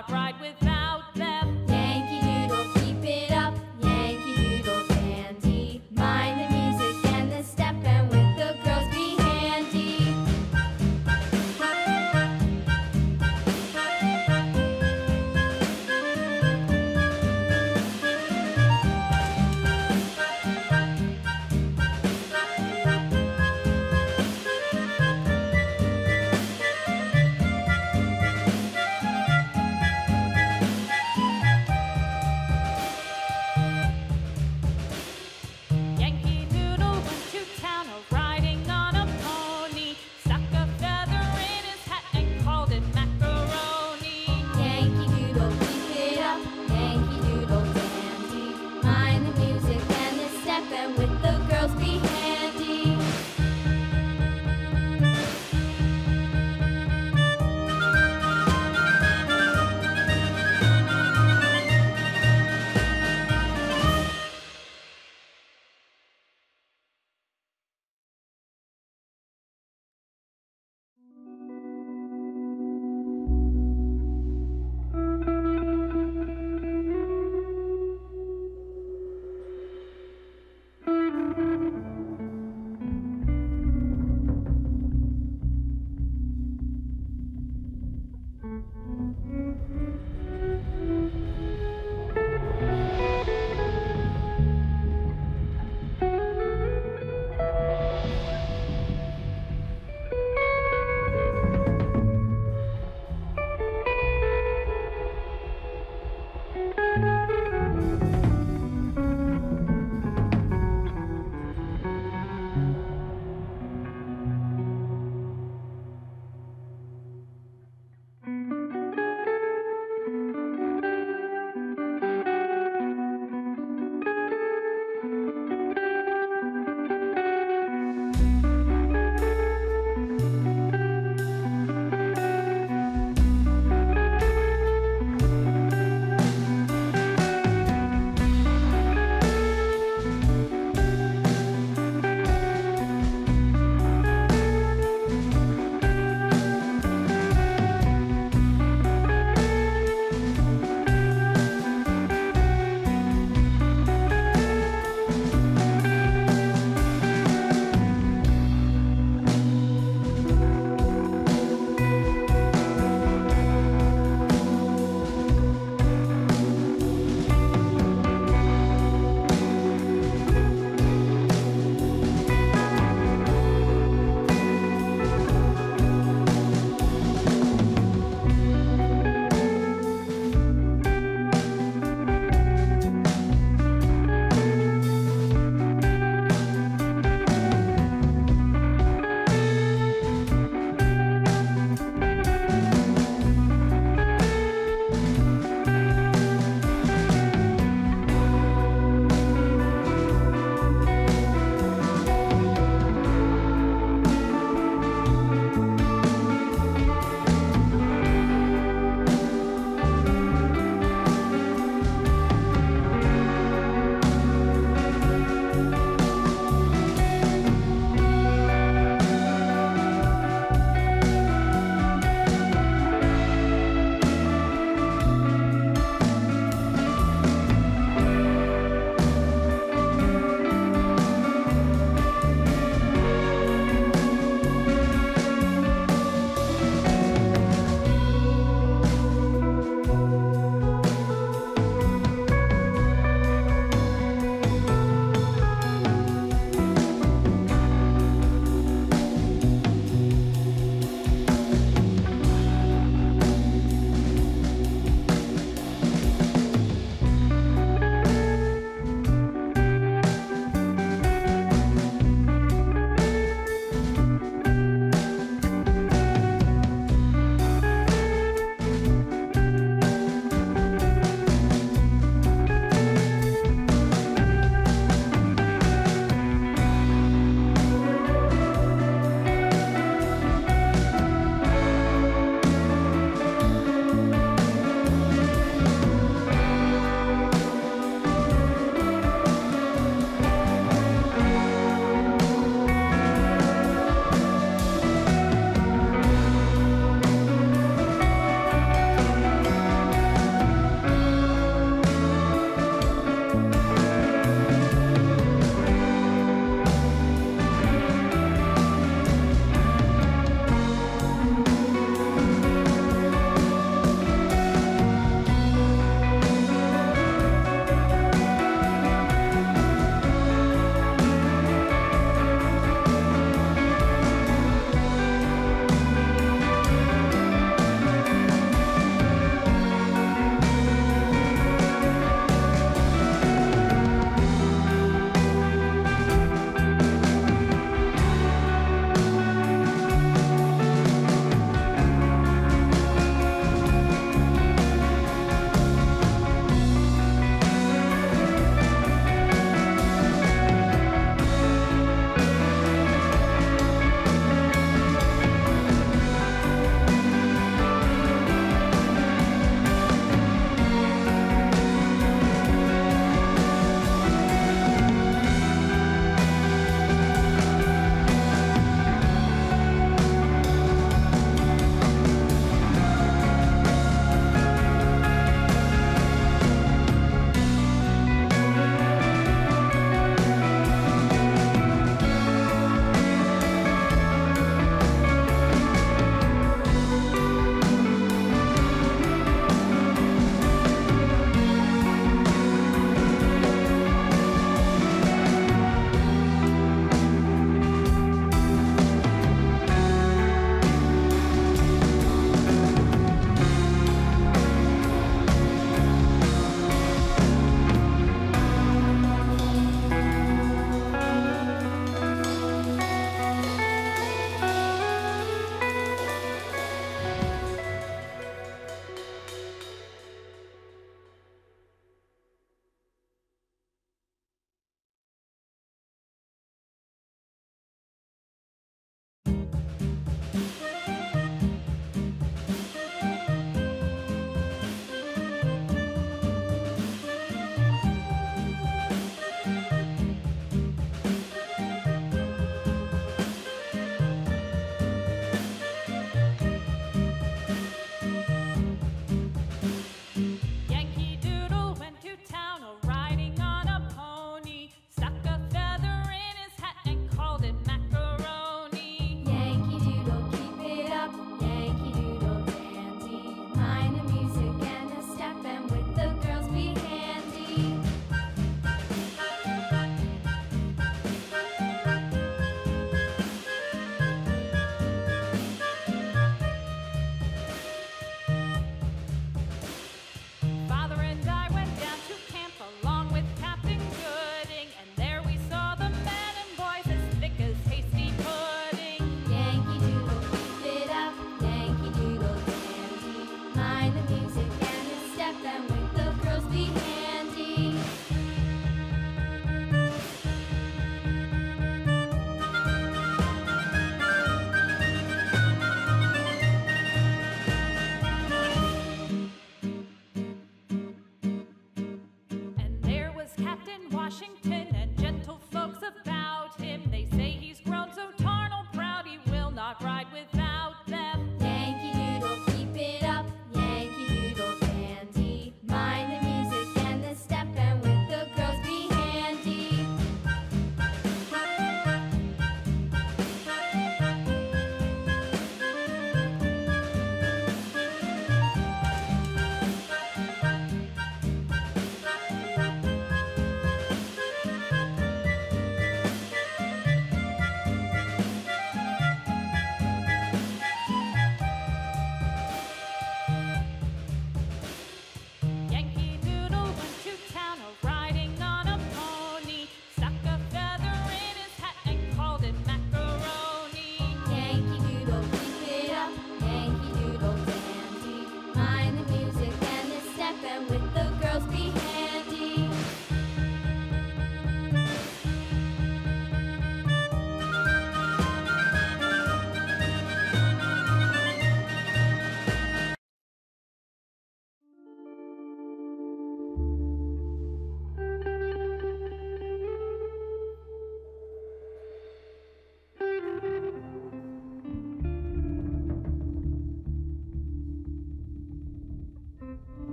not right without them. Yankee Doodle, keep it up, Yankee Doodle dandy. Mind the music and the step, and with the girls be handy.